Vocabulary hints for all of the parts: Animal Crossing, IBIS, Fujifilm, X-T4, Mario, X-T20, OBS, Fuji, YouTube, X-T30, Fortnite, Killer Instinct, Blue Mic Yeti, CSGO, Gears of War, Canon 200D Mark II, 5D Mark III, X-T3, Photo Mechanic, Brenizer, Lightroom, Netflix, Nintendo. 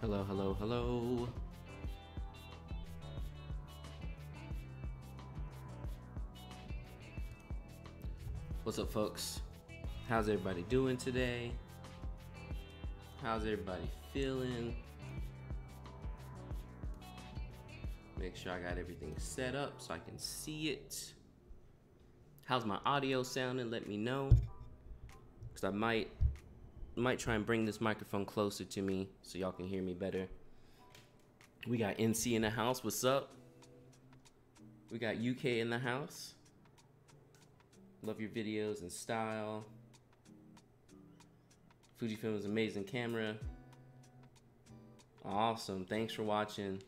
Hello, hello, hello. What's up, folks? How's everybody doing today? How's everybody feeling? Make sure I got everything set up so I can see it. How's my audio sounding? Let me know, because I might try and bring this microphone closer to me so y'all can hear me better. We got NC in the house. What's up? We got UK in the house. Love your videos and style. Fujifilm is an amazing camera. Awesome. Thanks for watching.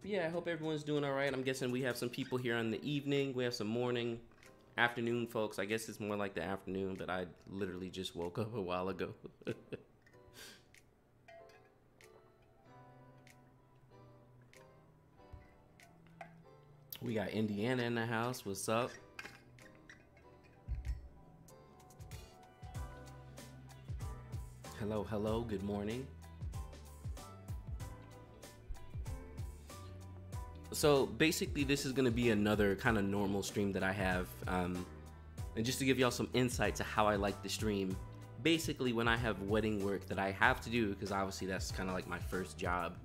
But yeah, I hope everyone's doing all right. I'm guessing we have some people here in the evening. We have some morning, afternoon folks. I guess it's more like the afternoon, but I literally just woke up a while ago. We got Indiana in the house. What's up? Hello, hello, good morning. So basically this is gonna be another kind of normal stream that I have. And just to give y'all some insight to how I like the stream, basically when I have wedding work that I have to do, because obviously that's kind of like my first job,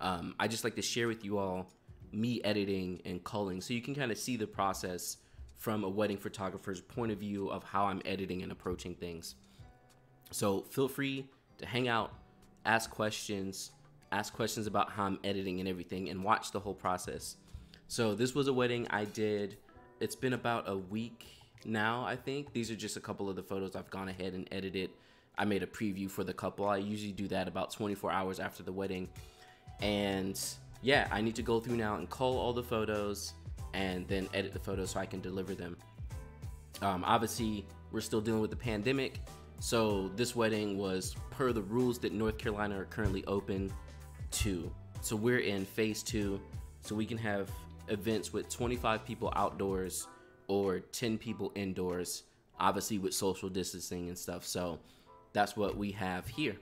I just like to share with you all me editing and culling. So you can kind of see the process from a wedding photographer's point of view of how I'm editing and approaching things. So feel free to hang out, ask questions about how I'm editing and everything, and watch the whole process. So this was a wedding I did. It's been about a week now, I think. These are just a couple of the photos I've gone ahead and edited. I made a preview for the couple. I usually do that about 24 hours after the wedding. And yeah, I need to go through now and cull all the photos and then edit the photos so I can deliver them. Obviously, we're still dealing with the pandemic. So this wedding was per the rules that North Carolina are currently open to. So we're in phase 2, so we can have events with 25 people outdoors or 10 people indoors, obviously with social distancing and stuff. So that's what we have here.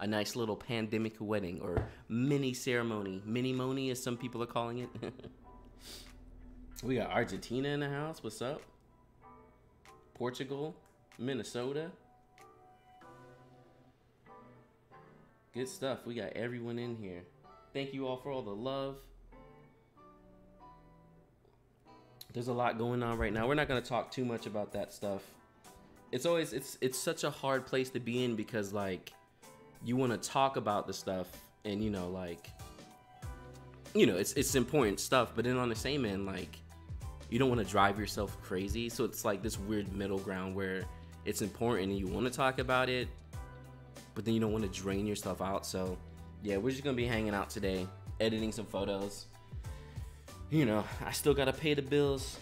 A nice little pandemic wedding, or mini ceremony, mini-moni as some people are calling it. We got Argentina in the house. What's up? Portugal, Minnesota. Good stuff. We got everyone in here. Thank you all for all the love. There's a lot going on right now. We're not going to talk too much about that stuff. It's always, it's such a hard place to be in, because like you want to talk about the stuff and, you know, like, you know, it's important stuff, but then on the same end, like, you don't want to drive yourself crazy. So it's like this weird middle ground where it's important and you want to talk about it, but then you don't want to drain yourself out. So yeah, we're just gonna be hanging out today, editing some photos. You know, I still gotta pay the bills.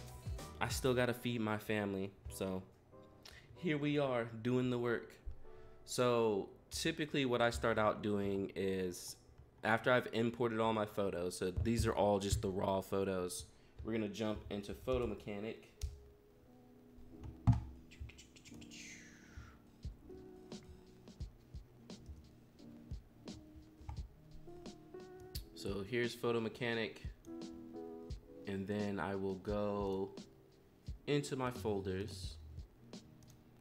I still gotta feed my family. So here we are doing the work. So typically what I start out doing is, after I've imported all my photos, so these are all just the raw photos, we're gonna jump into Photo Mechanic. So here's Photo Mechanic, and then I will go into my folders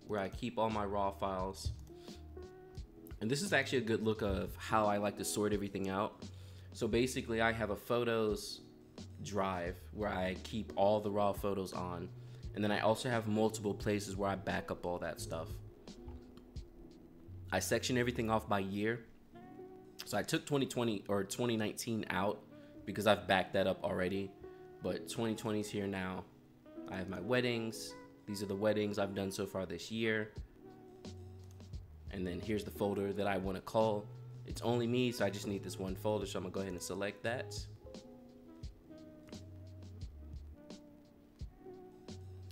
where I keep all my raw files. And this is actually a good look of how I like to sort everything out. So basically I have a photos drive where I keep all the raw photos on, and then I also have multiple places where I back up all that stuff. I section everything off by year. So I took 2020 or 2019 out because I've backed that up already, but 2020 is here now. I have my weddings. These are the weddings I've done so far this year. And then here's the folder that I want to cull. It's only me, so I just need this one folder. So I'm gonna go ahead and select that.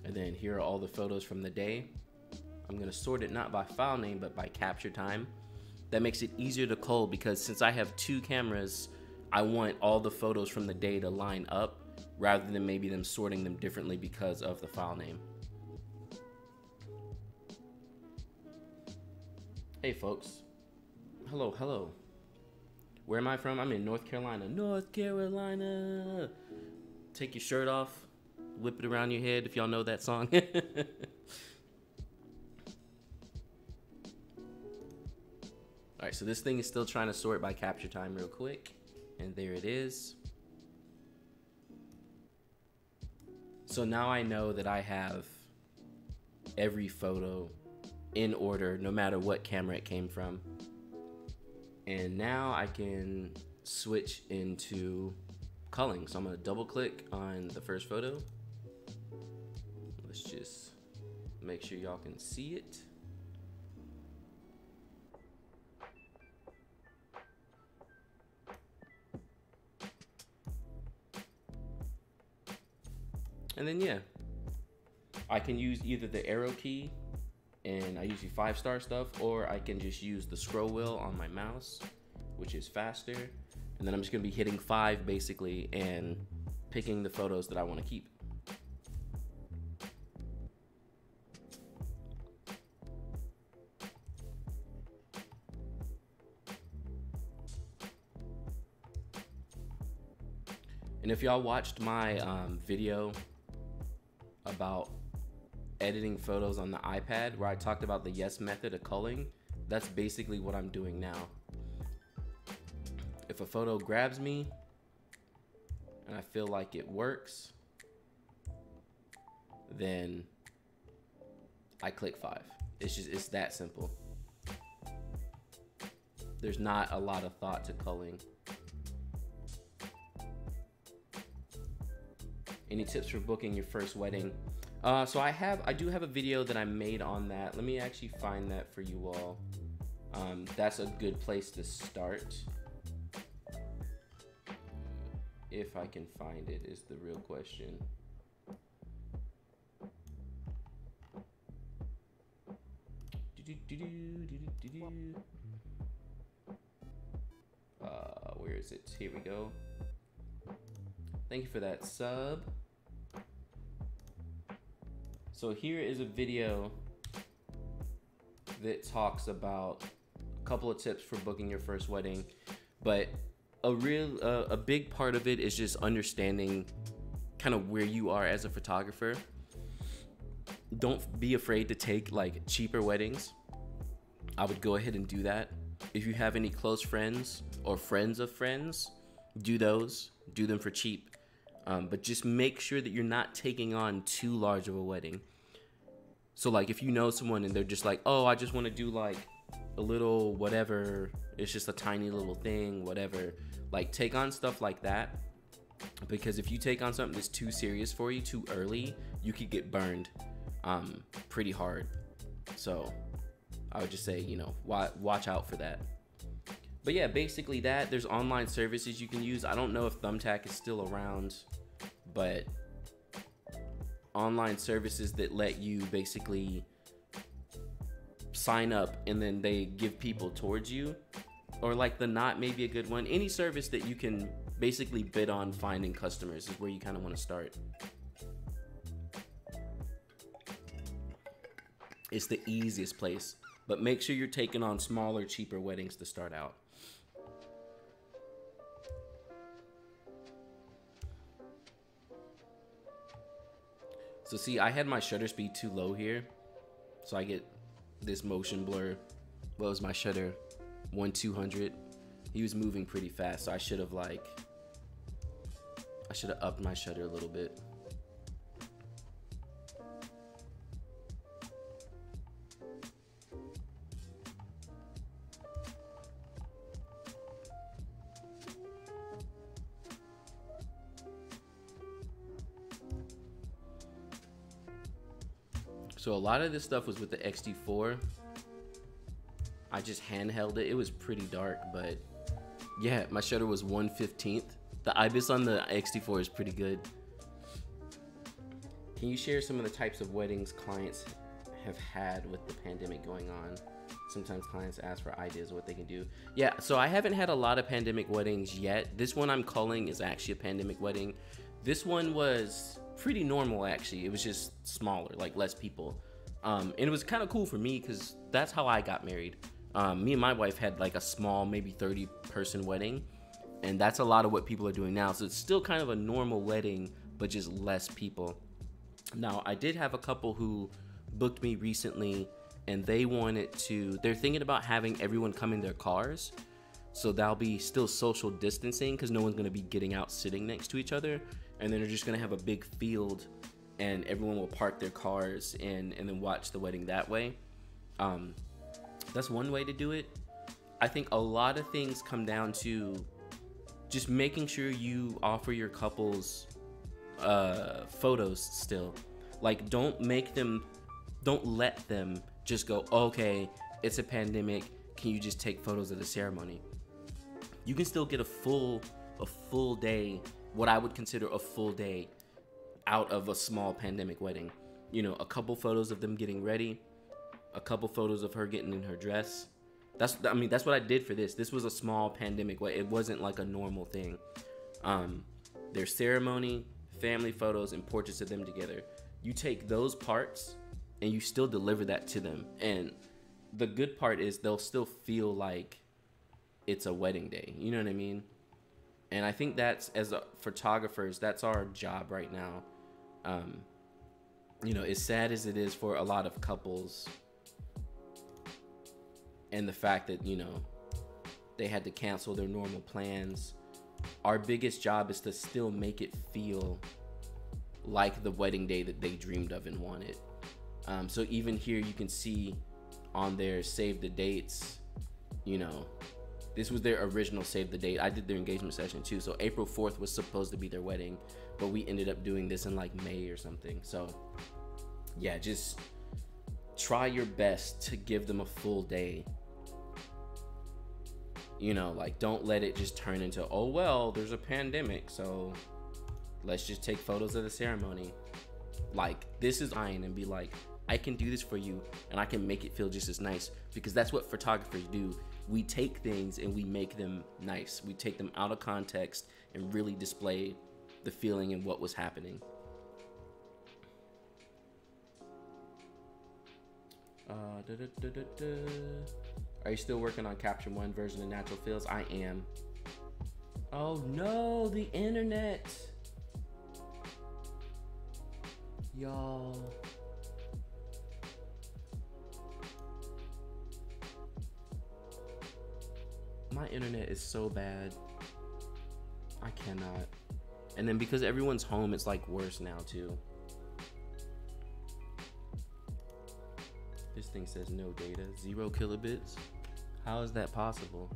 And then here are all the photos from the day. I'm gonna sort it not by file name, but by capture time. That makes it easier to cull, because since I have 2 cameras, I want all the photos from the day to line up rather than maybe them sorting them differently because of the file name. Hey folks, hello, hello. Where am I from? I'm in North Carolina. North Carolina. Take your shirt off, whip it around your head if y'all know that song. All right, so this thing is still trying to sort by capture time real quick. And there it is. So now I know that I have every photo in order, no matter what camera it came from. And now I can switch into culling. So I'm gonna double click on the first photo. Let's just make sure y'all can see it. And then yeah, I can use either the arrow key, and I usually 5-star stuff, or I can just use the scroll wheel on my mouse, which is faster. And then I'm just gonna be hitting 5 basically and picking the photos that I wanna keep. And if y'all watched my video about editing photos on the iPad where I talked about the yes method of culling, that's basically what I'm doing now. If a photo grabs me and I feel like it works, then I click 5. It's just, it's that simple. There's not a lot of thought to culling. Any tips for booking your first wedding? So I do have a video that I made on that. Let me actually find that for you all. That's a good place to start. If I can find it is the real question. Where is it? Here we go. Thank you for that sub. So here is a video that talks about a couple of tips for booking your first wedding, but a big part of it is just understanding kind of where you are as a photographer. Don't be afraid to take like cheaper weddings. I would go ahead and do that. If you have any close friends or friends of friends, do those, do them for cheap. But just make sure that you're not taking on too large of a wedding. So like if you know someone and they're just like, oh, I just want to do like a little whatever, it's just a tiny little thing, whatever, like take on stuff like that. Because if you take on something that's too serious for you too early, you could get burned pretty hard. So I would just say, you know, watch out for that. But yeah, basically that. There's online services you can use. I don't know if Thumbtack is still around, but online services that let you basically sign up and then they give people towards you, or like the Knot may be a good one. Any service that you can basically bid on finding customers is where you kind of want to start. It's the easiest place, but make sure you're taking on smaller, cheaper weddings to start out. So see, I had my shutter speed too low here. So I get this motion blur. What was my shutter? 1/200. He was moving pretty fast. So I should have upped my shutter a little bit. So a lot of this stuff was with the X-T4. I just handheld it. It was pretty dark, but yeah, my shutter was 1/15. The IBIS on the X-T4 is pretty good. Can you share some of the types of weddings clients have had with the pandemic going on? Sometimes clients ask for ideas of what they can do. Yeah, so I haven't had a lot of pandemic weddings yet. This one I'm calling is actually a pandemic wedding. This one was pretty normal actually. It was just smaller, like less people. And it was kind of cool for me because that's how I got married. Me and my wife had like a small, maybe 30-person wedding, and that's a lot of what people are doing now. So it's still kind of a normal wedding, but just less people. Now, I did have a couple who booked me recently, and they wanted to, they're thinking about having everyone come in their cars. So that'll be still social distancing because no one's going to be getting out sitting next to each other. And then they're just going to have a big field and everyone will park their cars and then watch the wedding that way. That's one way to do it. I think a lot of things come down to just making sure you offer your couples photos still. Like, don't let them just go, okay, it's a pandemic, can you just take photos of the ceremony? You can still get a full day, what I would consider a full day out of a small pandemic wedding. You know, a couple photos of them getting ready, a couple photos of her getting in her dress. I mean that's what I did for this. This was a small pandemic wedding. It wasn't like a normal thing. Their ceremony, family photos, and portraits of them together. You take those parts and you still deliver that to them. And the good part is they'll still feel like it's a wedding day. You know what I mean? And I think that's, as photographers, that's our job right now. You know, as sad as it is for a lot of couples and the fact that, you know, they had to cancel their normal plans, our biggest job is to still make it feel like the wedding day that they dreamed of and wanted. So even here you can see on their save the dates, you know, this was their original save the date. I did their engagement session too. So April 4th was supposed to be their wedding, but we ended up doing this in like May or something. So yeah, just try your best to give them a full day. You know, like, don't let it just turn into, oh, well, there's a pandemic, so let's just take photos of the ceremony. Like, this is mine, and be like, I can do this for you, and I can make it feel just as nice, because that's what photographers do. We take things and we make them nice. We take them out of context and really display the feeling and what was happening. Are you still working on Caption One version of Natural Fields? I am. Oh no, the internet. Y'all. My internet is so bad. I cannot. And then because everyone's home, it's like worse now too. This thing says no data, 0 kilobits. How is that possible?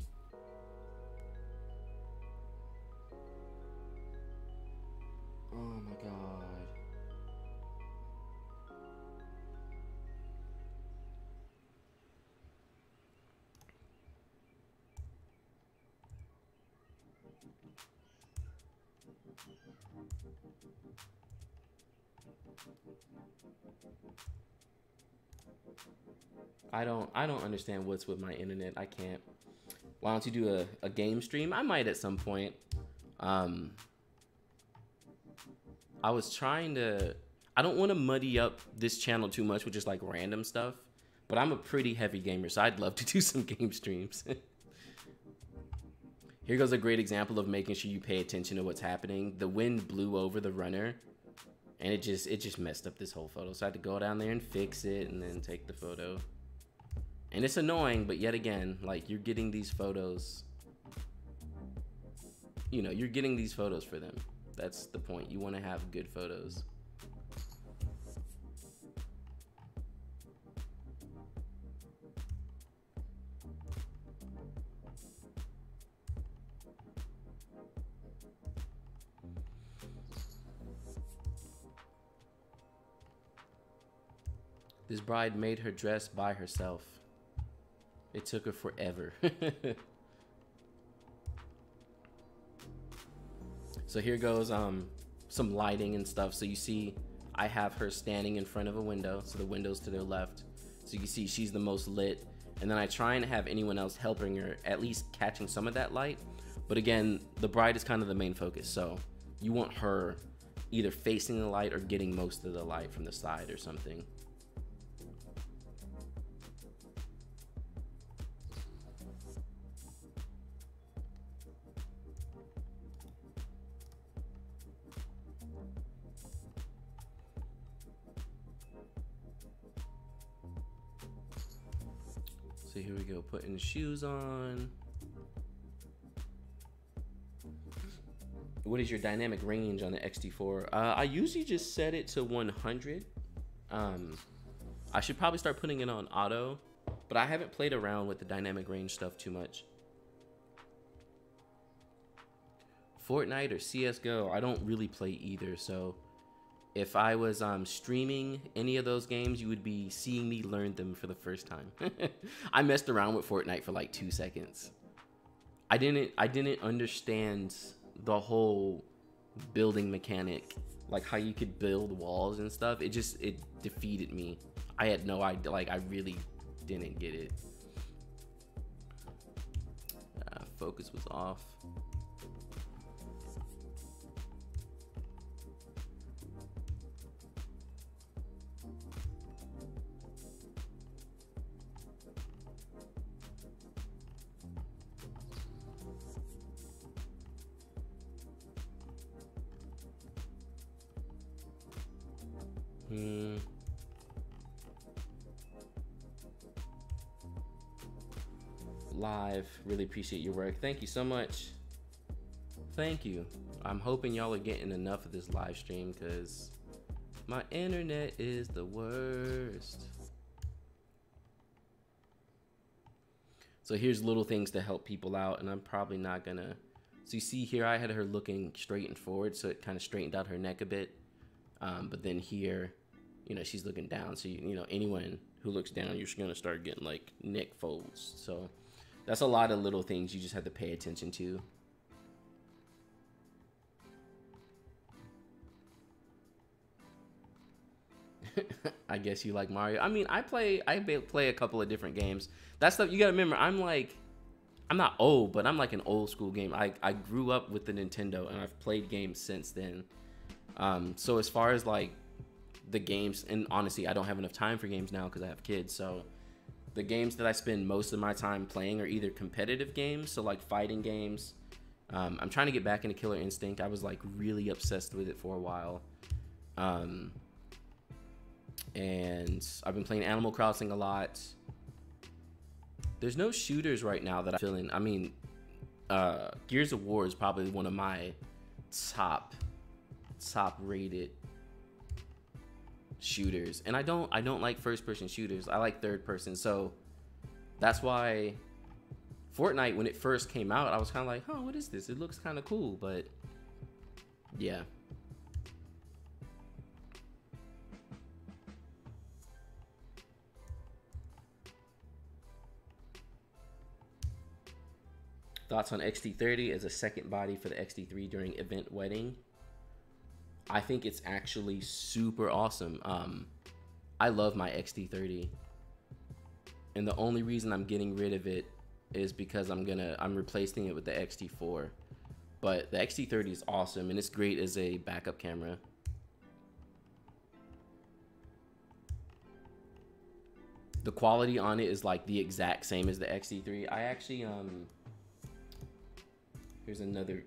Oh my God. I don't understand what's with my internet. I can't. Why don't you do a game stream? I might at some point. I was trying to, I don't want to muddy up this channel too much with just like random stuff, but I'm a pretty heavy gamer, so I'd love to do some game streams. Here goes a great example of making sure you pay attention to what's happening. The wind blew over the runner and it just messed up this whole photo. So I had to go down there and fix it and then take the photo. And it's annoying, but yet again, like, you're getting these photos, you know, you're getting these photos for them. That's the point. You want to have good photos. This bride made her dress by herself. It took her forever. So here goes some lighting and stuff. So you see I have her standing in front of a window. So the window's to their left. So you can see she's the most lit. And then I try and have anyone else helping her, at least catching some of that light. But again, the bride is kind of the main focus. So you want her either facing the light or getting most of the light from the side or something. So here we go, putting shoes on. What is your dynamic range on the X-T4? I usually just set it to 100. I should probably start putting it on auto, but I haven't played around with the dynamic range stuff too much. Fortnite or CSGO, I don't really play either, so if I was streaming any of those games, you would be seeing me learn them for the first time. I messed around with Fortnite for like 2 seconds. I didn't understand the whole building mechanic, like how you could build walls and stuff. It defeated me. I had no idea, like I really didn't get it. Focus was off. Live, really appreciate your work. Thank you so much. Thank you. I'm hoping y'all are getting enough of this live stream because my internet is the worst. So here's little things to help people out, and I'm probably not gonna. So you see here, I had her looking straight and forward, so it kind of straightened out her neck a bit. But then here, you know, she's looking down. So, you know, anyone who looks down, you're going to start getting like neck folds. So that's a lot of little things you just have to pay attention to. I guess you like Mario. I mean, I play a couple of different games. That's stuff you got to remember. I'm not old, but I'm like an old school game. I grew up with the Nintendo and I've played games since then. So as far as like the games, and honestly, I don't have enough time for games now because I have kids. So the games that I spend most of my time playing are either competitive games, so like fighting games. I'm trying to get back into Killer Instinct. I was like really obsessed with it for a while. And I've been playing Animal Crossing a lot. There's no shooters right now that I'm feeling. I mean, Gears of War is probably one of my top rated shooters, and I don't like first person shooters. I like third person. So that's why Fortnite, when it first came out, I was kind of like, oh, what is this? It looks kind of cool, but yeah. Thoughts on X-T30 as a second body for the X-T3 during event wedding? I think it's actually super awesome. I love my X-T30, and the only reason I'm getting rid of it is because I'm replacing it with the X-T4. But the X-T30 is awesome, and it's great as a backup camera. The quality on it is like the exact same as the X-T3. I actually here's another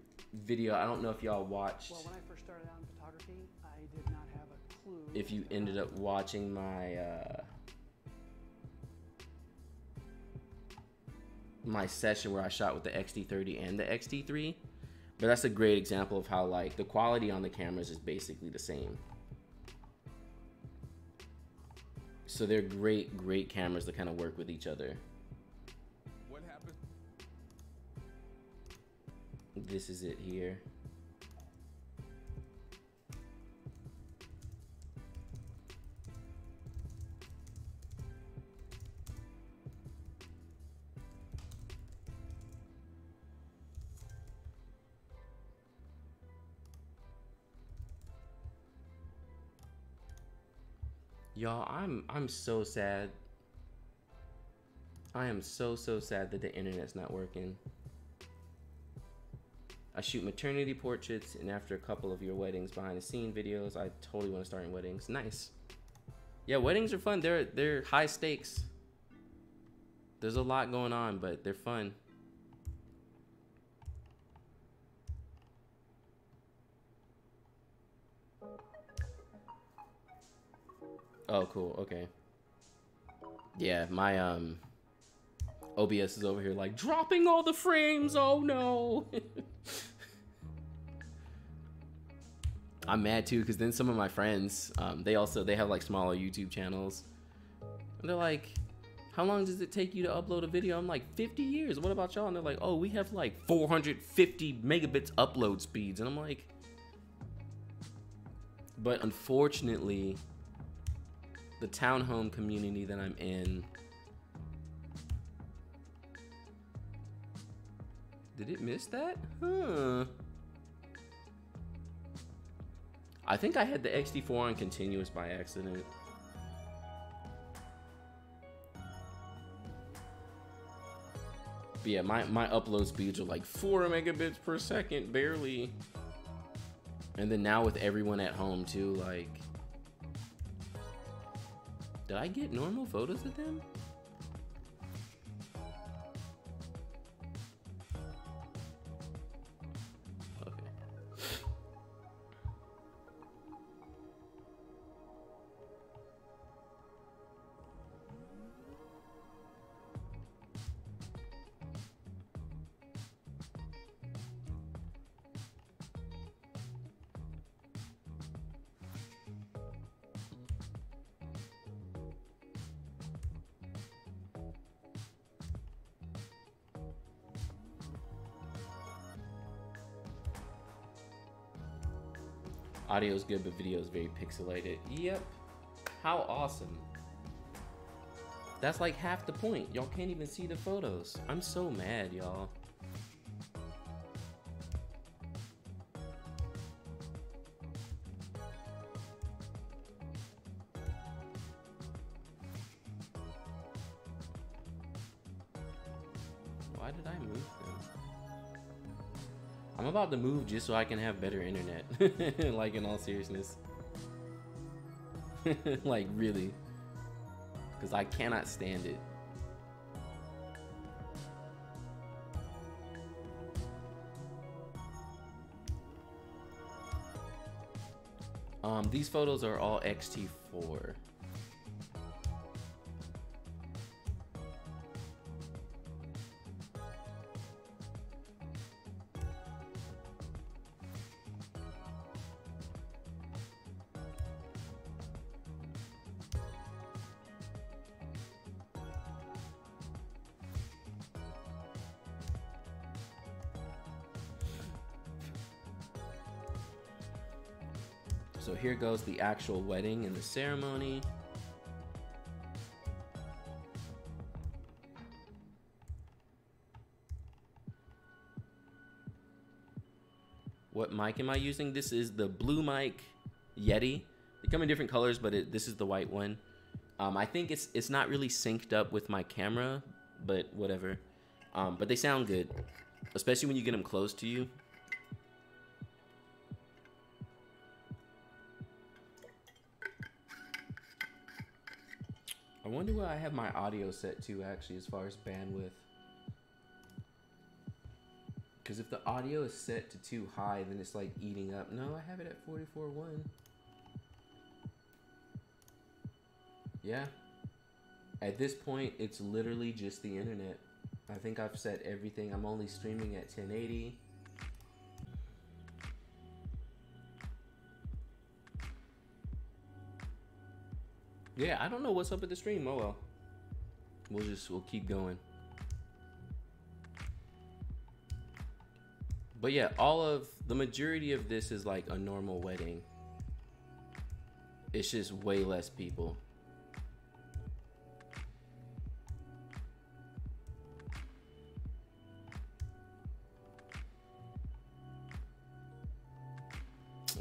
video. I don't know if y'all watched. Well, when I first started out in photography, I did not have a clue. If you ended up watching my my session where I shot with the X-T30 and the X-T3, but that's a great example of how like the quality on the cameras is basically the same. So they're great cameras that kind of work with each other. This is it here. Y'all, I'm so sad. I am so sad that the internet's not working. I shoot maternity portraits, and after a couple of your weddings behind the scene videos, I totally want to start in weddings. Nice. Yeah, weddings are fun. They're high stakes. There's a lot going on, but they're fun. Oh, cool. Okay. Yeah, my OBS is over here like dropping all the frames. Oh no. I'm mad too, because then some of my friends, they have like smaller YouTube channels, and they're like, how long does it take you to upload a video? I'm like, 50 years. What about y'all? And they're like, oh, we have like 450 megabits upload speeds. And I'm like, but unfortunately, the townhome community that I'm in, did it miss that? Huh. I think I had the X-T4 on continuous by accident. But yeah, my upload speeds are like 4 megabits per second, barely. And then now with everyone at home too, like, did I get normal photos of them? Audio is good, but video is very pixelated. Yep. How awesome. That's like half the point. Y'all can't even see the photos. I'm so mad, y'all. Why did I move them? I'm about to move just so I can have better internet. Like, in all seriousness. Like, really. Because I cannot stand it. These photos are all X-T4. So here goes the actual wedding and the ceremony. What mic am I using? This is the Blue Yeti. They come in different colors, but this is the white one. I think it's not really synced up with my camera, but whatever. But they sound good, especially when you get them close to you. I wonder where I have my audio set to, actually, as far as bandwidth. Because if the audio is set to too high, then it's like eating up. No, I have it at 44.1. Yeah. At this point, it's literally just the internet. I think I've set everything. I'm only streaming at 1080. Yeah, I don't know what's up with the stream. Oh well. We'll keep going. But yeah, the majority of this is like a normal wedding. It's just way less people.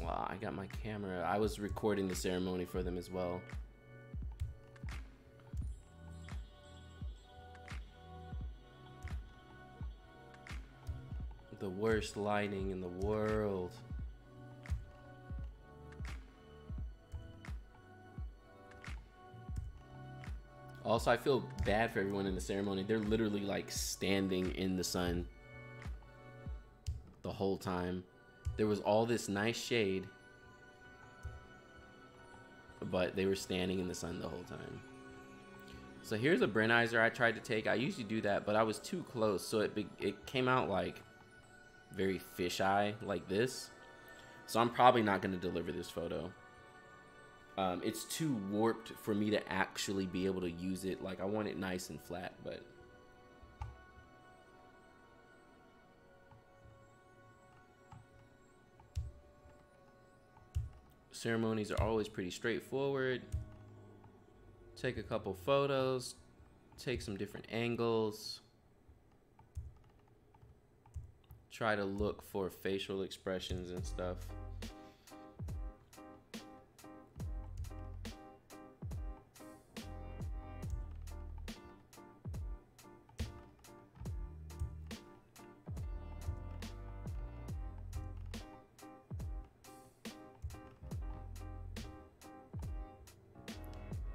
Wow, I got my camera. I was recording the ceremony for them as well. The worst lighting in the world. Also, I feel bad for everyone in the ceremony. They're literally like standing in the sun the whole time. There was all this nice shade, but they were standing in the sun the whole time. So here's a Brenizer I tried to take. I usually do that, but I was too close, so it came out like very fisheye, like this. So I'm probably not going to deliver this photo. It's too warped for me to actually be able to use it. Like, I want it nice and flat, but ceremonies are always pretty straightforward. Take a couple photos, take some different angles, try to look for facial expressions and stuff.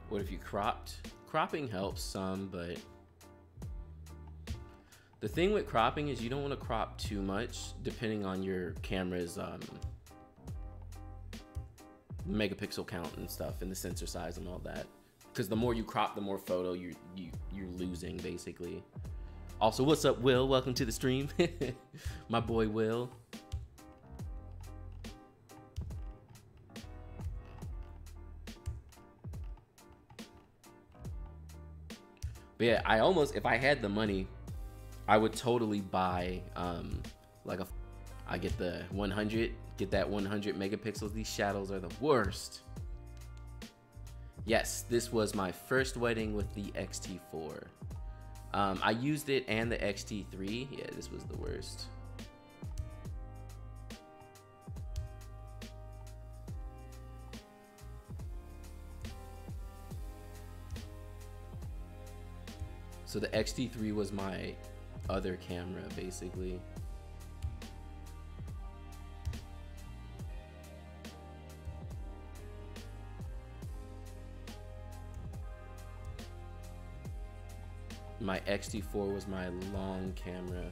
What if you cropped? Cropping helps some, but the thing with cropping is you don't want to crop too much depending on your camera's megapixel count and stuff and the sensor size and all that. Because the more you crop, the more photo you're losing, basically. Also, what's up, Will? Welcome to the stream. My boy, Will. But yeah, I almost, if I had the money, I would totally buy like I get the 100, get that 100 megapixels. These shadows are the worst. Yes, this was my first wedding with the X-T4. I used it and the X-T3. Yeah, this was the worst. So the X-T3 was my other camera, basically. My X-T4 was my long camera.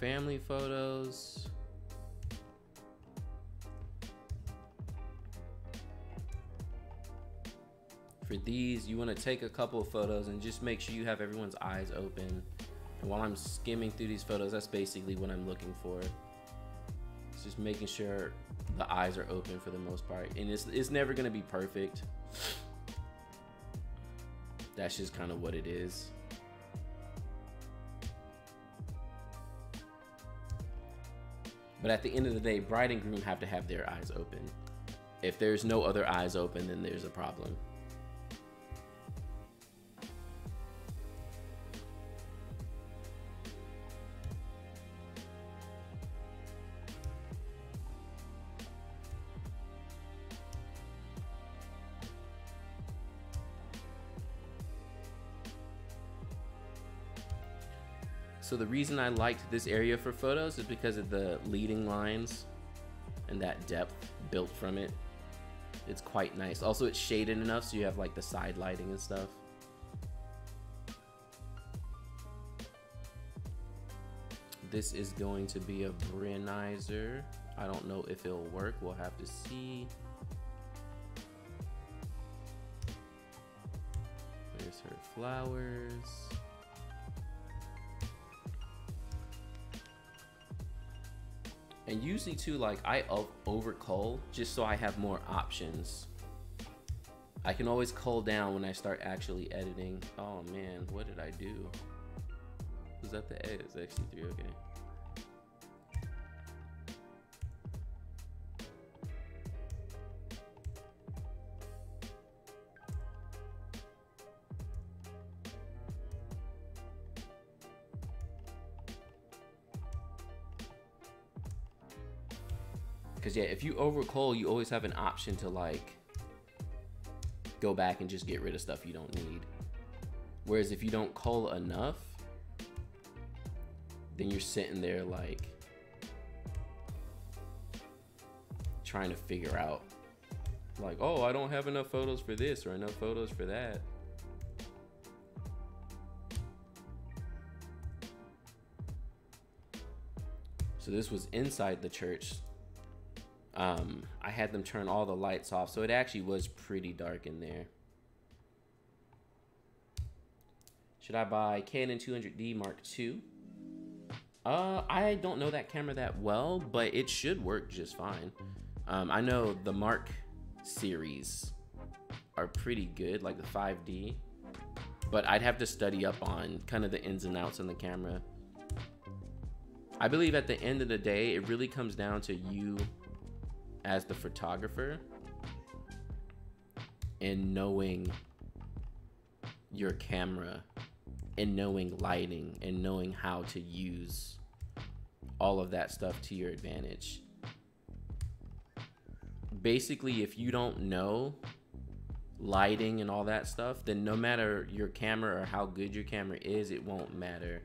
Family photos. For these, you want to take a couple of photos and just make sure you have everyone's eyes open. And while I'm skimming through these photos, that's basically what I'm looking for. It's just making sure the eyes are open for the most part. And it's never going to be perfect. That's just kind of what it is. But at the end of the day, bride and groom have to have their eyes open. If there's no other eyes open, then there's a problem. So the reason I liked this area for photos is because of the leading lines and that depth built from it. It's quite nice. Also, it's shaded enough so you have like the side lighting and stuff. This is going to be a Brenizer. I don't know if it'll work. We'll have to see. There's her flowers. And usually too, like I over cull just so I have more options. I can always cull down when I start actually editing. Oh man, what did I do? Was that the edit? It was X-T3, okay. Yeah, if you overcull, you always have an option to like go back and just get rid of stuff you don't need. Whereas if you don't cull enough, then you're sitting there like trying to figure out like, oh, I don't have enough photos for this or enough photos for that. So this was inside the church. I had them turn all the lights off, so it actually was pretty dark in there. Should I buy Canon 200D Mark II? I don't know that camera that well, but it should work just fine. I know the Mark series are pretty good, like the 5D, but I'd have to study up on kind of the ins and outs on the camera. I believe at the end of the day, it really comes down to you as the photographer and knowing your camera and knowing lighting and knowing how to use all of that stuff to your advantage. Basically, if you don't know lighting and all that stuff, then no matter your camera or how good your camera is, it won't matter.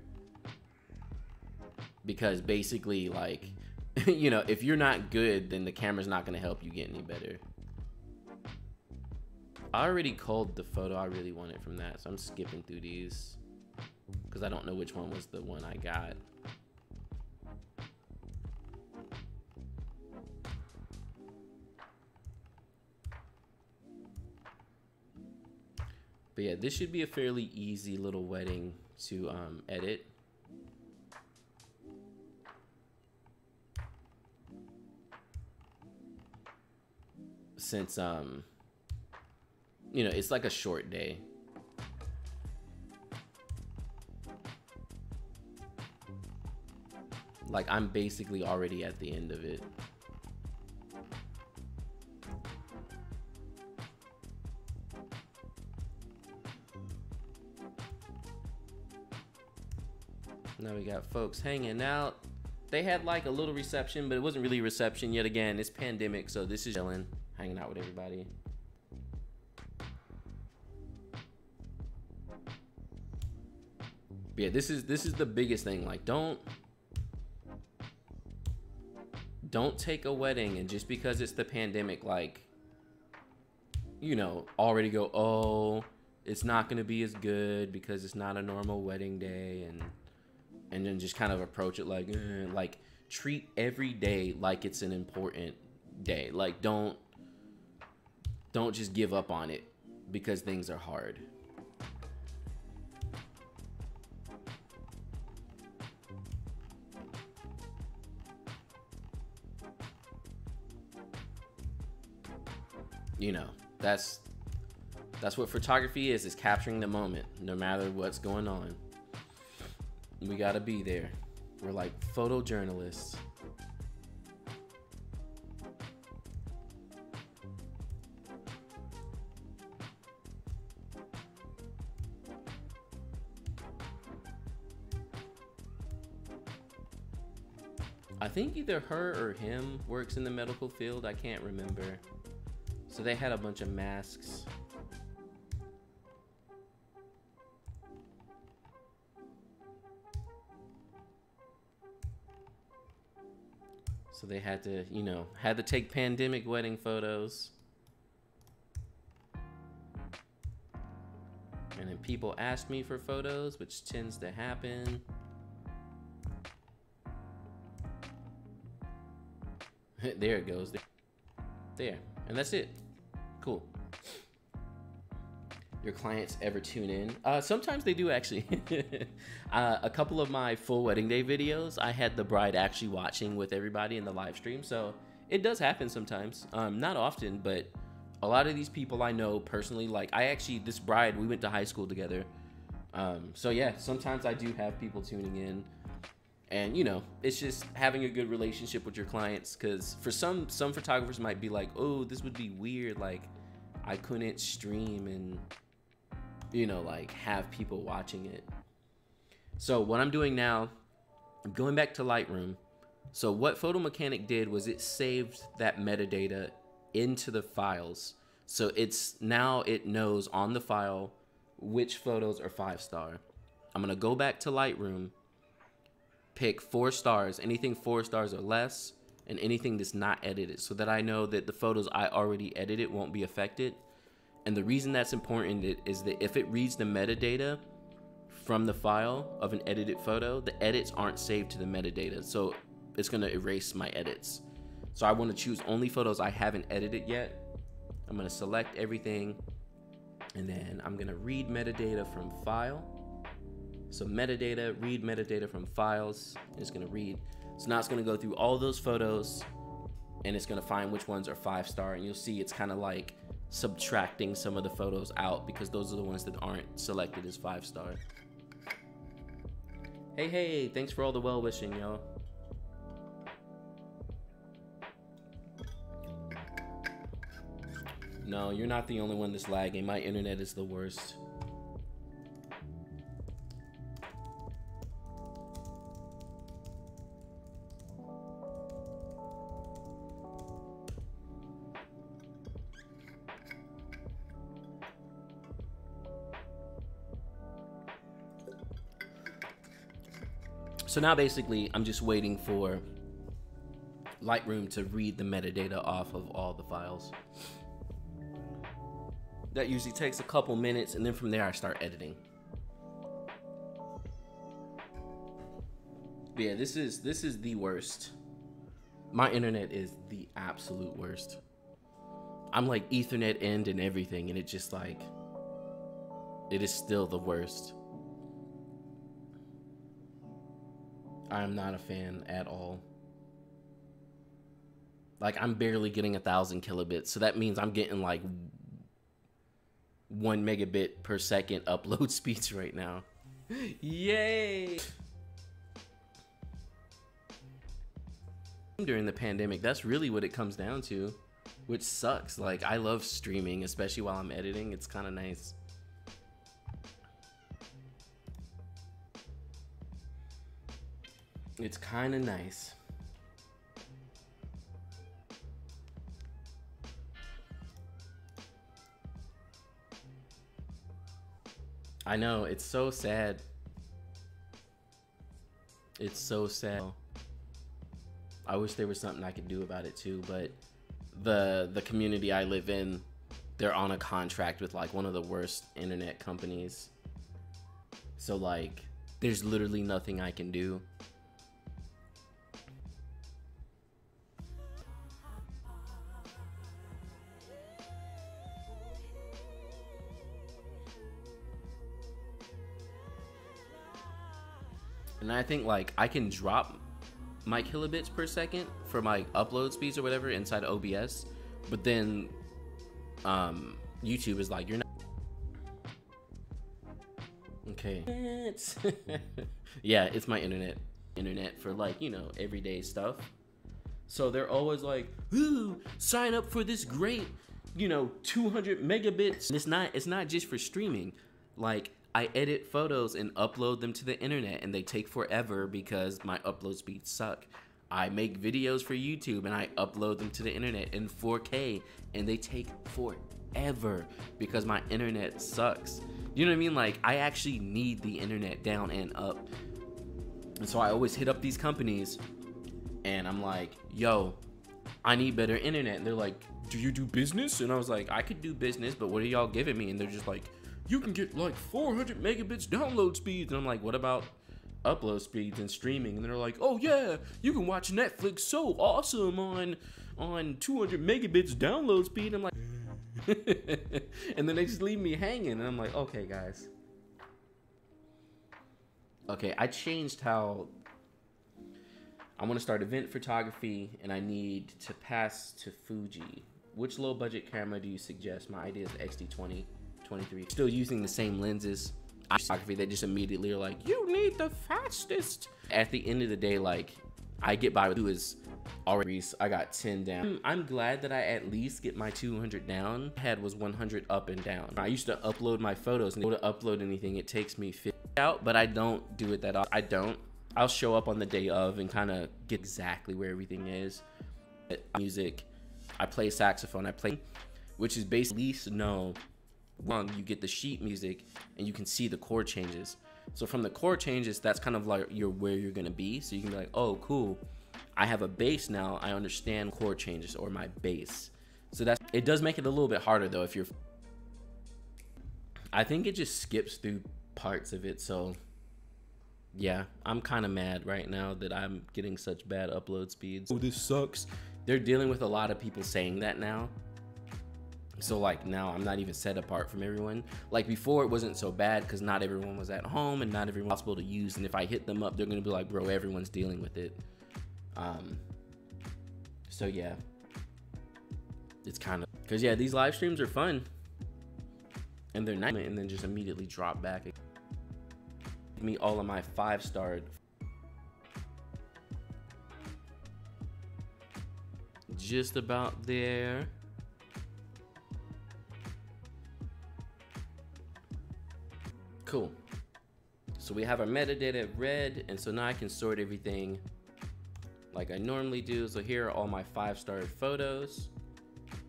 Because basically, like, you know, if you're not good, then the camera's not going to help you get any better. I already culled the photo I really wanted from that, so I'm skipping through these because I don't know which one was the one I got. But yeah, this should be a fairly easy little wedding to edit. Since, you know, it's like a short day. Like, I'm basically already at the end of it. Now we got folks hanging out. They had like a little reception, but it wasn't really a reception. Yet again, it's pandemic, so this is chilling. Hanging out with everybody. But yeah, this is the biggest thing. Like, don't take a wedding and just because it's the pandemic, like, you know, already go, oh, it's not gonna be as good because it's not a normal wedding day, and then just kind of approach it like, like, treat every day like it's an important day. Like, don't just give up on it because things are hard. You know, that's what photography is capturing the moment, no matter what's going on. We gotta be there. We're like photojournalists. I think either her or him works in the medical field. I can't remember. So they had a bunch of masks. So they had to, you know, had to take pandemic wedding photos. And then people asked me for photos, which tends to happen. There it goes. There. And that's it. Cool. Your clients ever tune in? Sometimes they do, actually. A couple of my full wedding day videos, I had the bride actually watching with everybody in the live stream. So it does happen sometimes. Not often, but a lot of these people I know personally. Like, I actually, this bride, we went to high school together. So yeah, sometimes I do have people tuning in. And, you know, it's just having a good relationship with your clients, because for some photographers might be like, oh, this would be weird. Like, I couldn't stream and, you know, like, have people watching it. So what I'm doing now, I'm going back to Lightroom. So what Photo Mechanic did was it saved that metadata into the files. So it's now it knows on the file which photos are 5-star. I'm going to go back to Lightroom. Pick 4 stars, anything 4 stars or less, and anything that's not edited, so that I know that the photos I already edited won't be affected. And the reason that's important is that if it reads the metadata from the file of an edited photo, the edits aren't saved to the metadata, so it's gonna erase my edits. So I wanna choose only photos I haven't edited yet. I'm gonna select everything, and then I'm gonna read metadata from file. So metadata, read metadata from files, it's gonna read. So now it's gonna go through all those photos and it's gonna find which ones are 5-star, and you'll see it's kinda like subtracting some of the photos out because those are the ones that aren't selected as 5-star. Hey, thanks for all the well wishing, y'all. No, you're not the only one that's lagging. My internet is the worst. So now basically I'm just waiting for Lightroom to read the metadata off of all the files. That usually takes a couple minutes, and then from there I start editing. But yeah, this is the worst. My internet is the absolute worst. I'm like Ethernet end and everything, and it just like, it is still the worst. I'm not a fan at all. Like, I'm barely getting 1,000 kilobits, so that means I'm getting like 1 megabit per second upload speeds right now. Yay! During the pandemic, that's really what it comes down to, which sucks. Like, I love streaming, especially while I'm editing. It's kind of nice. It's kind of nice. I know, it's so sad. It's so sad. I wish there was something I could do about it too, but the community I live in, they're on a contract with like one of the worst internet companies. So like, there's literally nothing I can do. And I think like I can drop my kilobits per second for my upload speeds or whatever inside OBS, but then YouTube is like, you're not okay. Yeah, it's my internet for like, you know, everyday stuff. So they're always like, ooh, sign up for this great, you know, 200 megabits. And it's not just for streaming. Like, I edit photos and upload them to the internet, and they take forever because my upload speeds suck. I make videos for YouTube and I upload them to the internet in 4K, and they take forever because my internet sucks. You know what I mean? Like, I actually need the internet down and up. And so I always hit up these companies and I'm like, yo, I need better internet. And they're like, do you do business? And I was like, I could do business, but what are y'all giving me? And they're just like, you can get like 400 megabits download speeds. And I'm like, what about upload speeds and streaming? And they're like, oh yeah, you can watch Netflix so awesome on 200 megabits download speed. I'm like, and then they just leave me hanging. And I'm like, okay, guys. Okay, I changed how I want to start event photography, and I need to pass to Fuji. Which low budget camera do you suggest? My idea is the X-T20. 23. Still using the same lenses. Photography, they just immediately are like, you need the fastest. At the end of the day, like, I get by with who is already. I got 10 down. I'm glad that I at least get my 200 down. I had was 100 up and down. I used to upload my photos, and to upload anything, it takes me 50 out, but I don't do it that often. I don't. I'll show up on the day of and kind of get exactly where everything is. Music. I play saxophone. I play, which is basically least no. You get the sheet music and you can see the chord changes. So from the chord changes, that's kind of like where you're gonna be. So you can be like, oh cool, I have a base now, I understand chord changes or my base. So that's, it does make it a little bit harder though if you're, I think it just skips through parts of it. So yeah, I'm kind of mad right now that I'm getting such bad upload speeds. Oh, this sucks. They're dealing with a lot of people saying that now. So like now I'm not even set apart from everyone. Like before it wasn't so bad because not everyone was at home and not everyone was possible to use. And if I hit them up, they're gonna be like, bro, everyone's dealing with it. So yeah, it's kind of, cause yeah, these live streams are fun and they're nice and then just immediately drop back. Give me all of my 5-star just about there. Cool. So we have our metadata read, and so now I can sort everything like I normally do. So here are all my 5-star photos.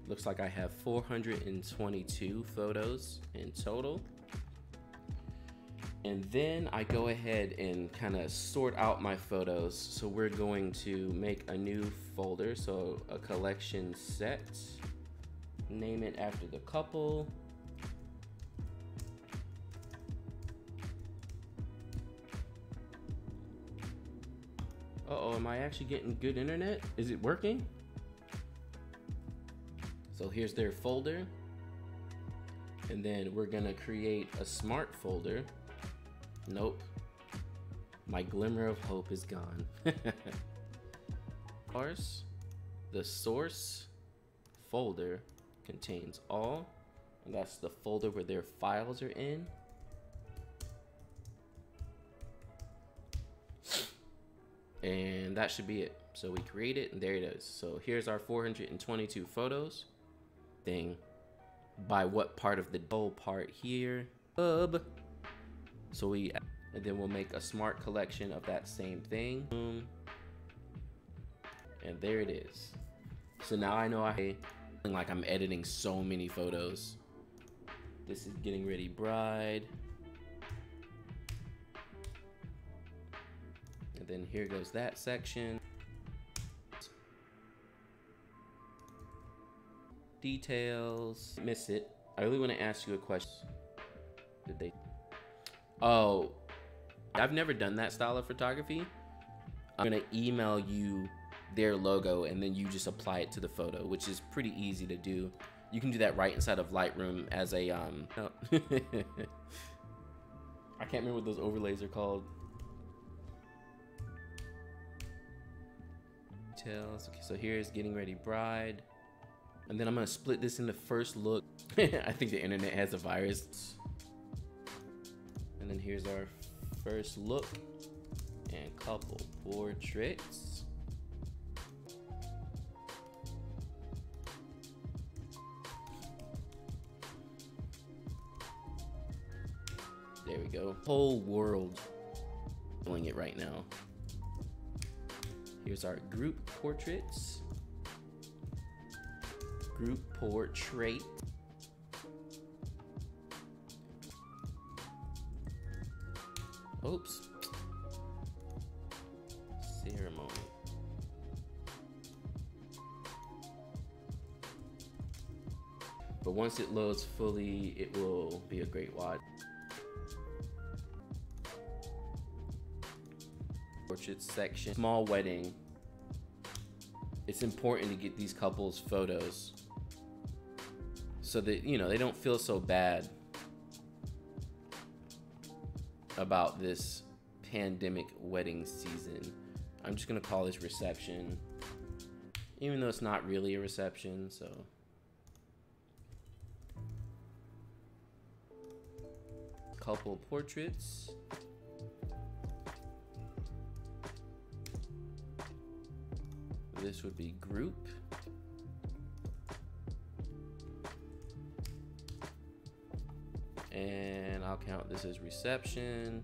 Looks like I have 422 photos in total. And then I go ahead and kind of sort out my photos. So we're going to make a new folder. So a collection set, name it after the couple. Uh-oh, am I actually getting good internet? Is it working? So here's their folder. And then we're gonna create a smart folder. Nope, my glimmer of hope is gone. Parse, the source folder contains all, and that's the folder where their files are in. And that should be it. So we create it and there it is. So here's our 422 photos thing. By what part of the whole part here? So we, and then we'll make a smart collection of that same thing. Boom. And there it is. So now I know I feel like I'm editing so many photos. This is getting ready bride. And then here goes that section. Details, miss it. I really want to ask you a question. Did they? Oh, I've never done that style of photography. I'm gonna email you their logo and then you just apply it to the photo, which is pretty easy to do. You can do that right inside of Lightroom as a, oh. I can't remember what those overlays are called. Details, okay, so here's Getting Ready Bride. And then I'm gonna split this into first look. I think the internet has a virus. And then here's our first look and couple portraits. There we go. Whole world doing it right now. Here's our group portraits. Group portrait. Oops. Ceremony. But once it loads fully, it will be a great watch. Portrait section. Small wedding. It's important to get these couples photos so that, you know, they don't feel so bad about this pandemic wedding season. I'm just gonna call this reception, even though it's not really a reception, so. Couple portraits. This would be group. And I'll count this as reception.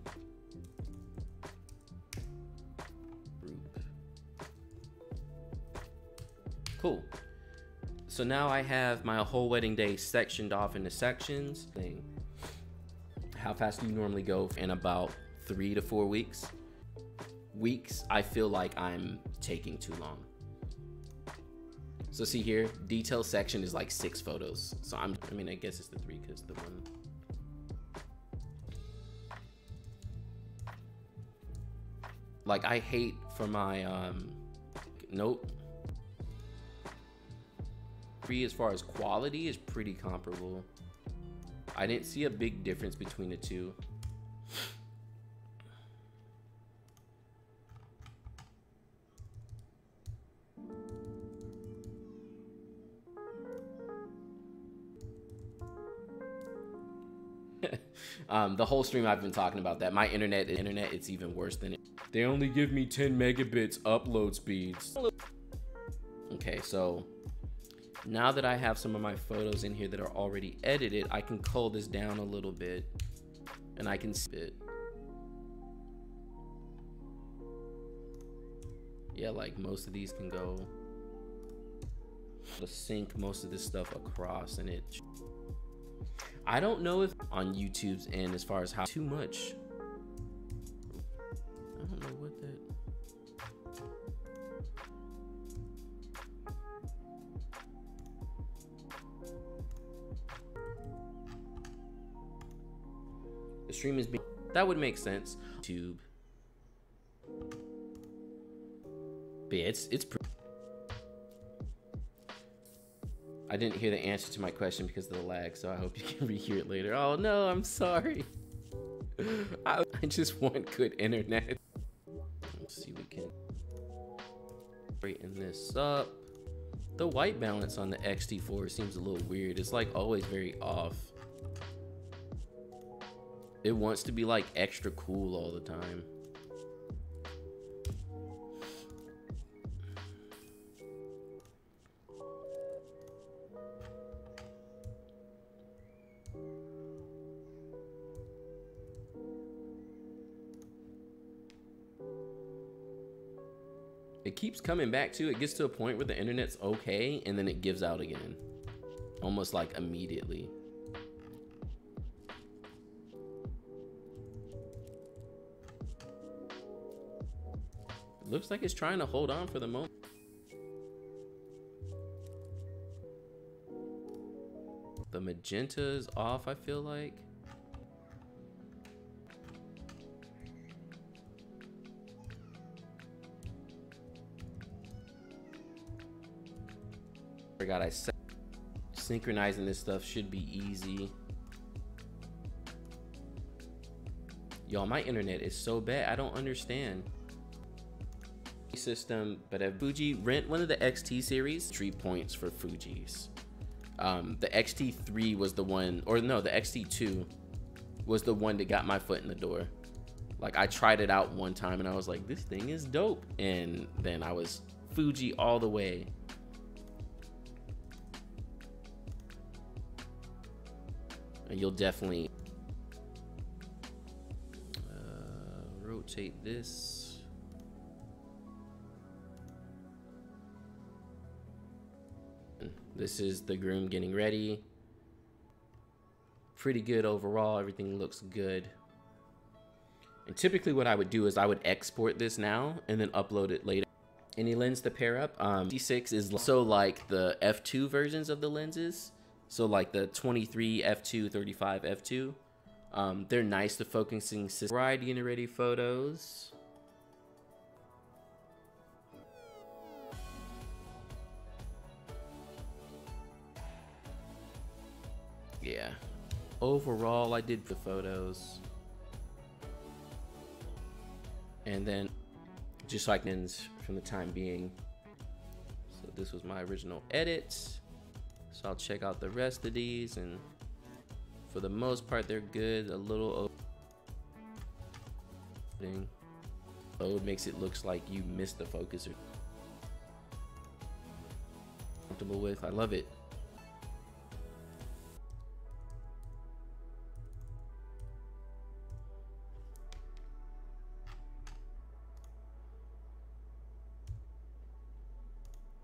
Group. Cool. So now I have my whole wedding day sectioned off into sections. How fast do you normally go in about 3 to 4 weeks? weeks, I feel like I'm taking too long. So see here, detail section is like 6 photos. So I guess it's the 3 because the one. Like I hate for my, nope. 3 as far as quality is pretty comparable. I didn't see a big difference between the two. The whole stream I've been talking about that. My internet, it's even worse than it. They only give me 10 megabits upload speeds. Okay, so now that I have some of my photos in here that are already edited, I can cull this down a little bit and I can see it. Yeah, like most of these can go. I'll sync most of this stuff across and it. I don't know if on YouTube's end as far as how too much. I don't know what that. The stream is being, that would make sense. YouTube. But yeah, it's pretty. I didn't hear the answer to my question because of the lag, so I hope you can rehear it later. Oh no, I'm sorry. I just want good internet. Let's see, we can straighten this up. The white balance on the X-T4 seems a little weird. It's like always very off. It wants to be like extra cool all the time. It keeps coming back to, it gets to a point where the internet's okay, and then it gives out again. Almost like immediately. It looks like it's trying to hold on for the moment. The magenta is off, I feel like. God, synchronizing this stuff should be easy. Y'all, my internet is so bad. I don't understand. System, but at Fuji, rent one of the XT series. 3 points for Fujis. The X-T3 was the one, or no, the X-T2 was the one that got my foot in the door. Like I tried it out one time and I was like, this thing is dope. And then I was Fuji all the way. You'll definitely rotate this. This is the groom getting ready. Pretty good overall, everything looks good. And typically what I would do is I would export this now and then upload it later. Any lens to pair up, D6 is also like the F2 versions of the lenses. So like the 23 f2, 35 f2, they're nice to focusing system. Bride getting ready photos. Yeah, overall I did the photos. And then just like ends from the time being. So this was my original edit. So I'll check out the rest of these, and for the most part, they're good. A little opening. Oh, it makes it look like you missed the focus. Or comfortable with, I love it.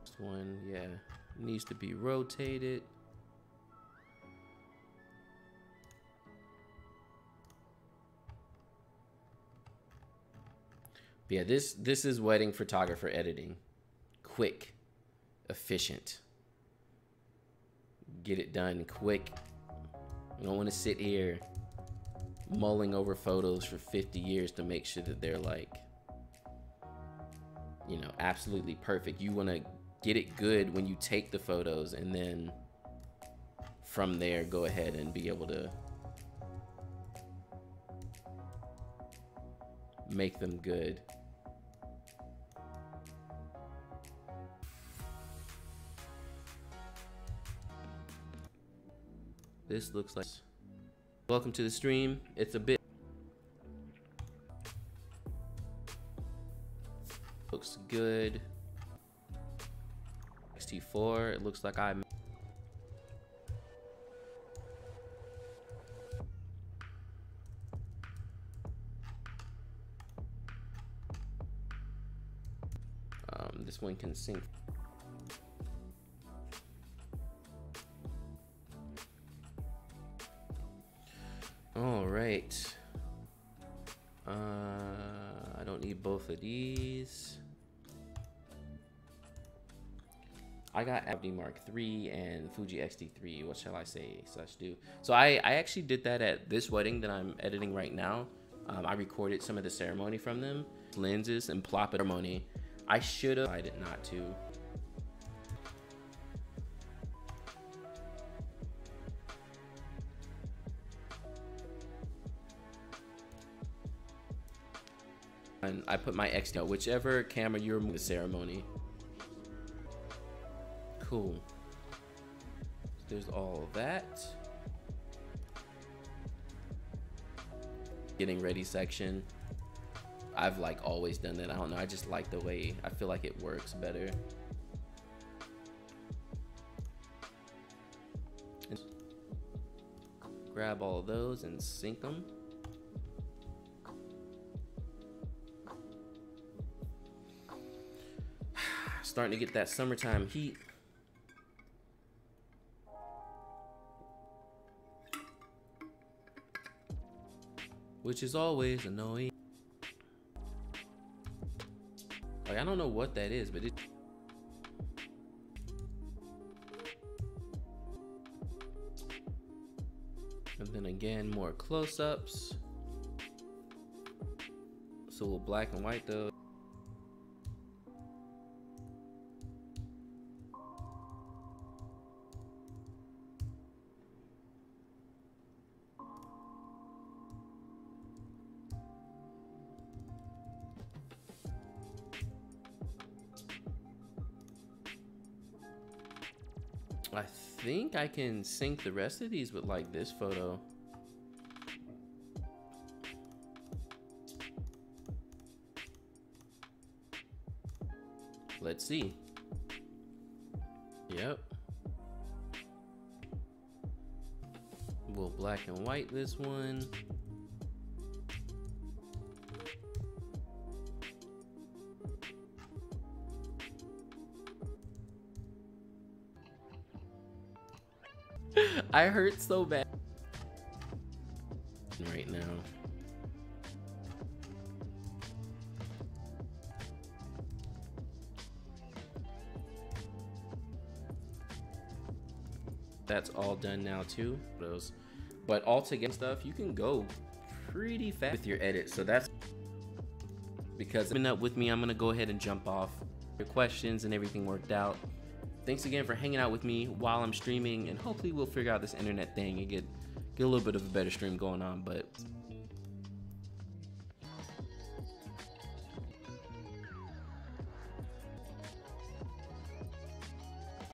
Next one, yeah. Needs to be rotated. But yeah, this is wedding photographer editing. Quick, efficient. Get it done quick. You don't want to sit here mulling over photos for 50 years to make sure that they're, like, you know, absolutely perfect. You want to get it good when you take the photos, and then from there go ahead and be able to make them good. This looks like... Welcome to the stream. It's a bit... Looks good. X-T4, it looks like I... This one can sync. All right. I don't need both of these. I got 5D Mark III and Fuji X-T3. What shall I say / do? So I actually did that at this wedding that I'm editing right now. I recorded some of the ceremony from them. Lenses and plop it ceremony. I should have decided not to. And I put my X down, whichever camera you're moving the ceremony. Cool. So there's all that. Getting ready section. I've like always done that. I don't know. I just like the way I feel like it works better. And grab all those and sync them. Starting to get that summertime heat. Which is always annoying. I don't know what that is, but it... And then again, more close-ups. So we'll black and white though. I think I can sync the rest of these with like this photo. Let's see. Yep. We'll black and white this one. I hurt so bad right now. That's all done now too. Those, but all together stuff, you can go pretty fast with your edit. So that's because coming up with me. I'm gonna go ahead and jump off. Your questions and everything worked out. Thanks again for hanging out with me while I'm streaming, and hopefully we'll figure out this internet thing and get a little bit of a better stream going on, but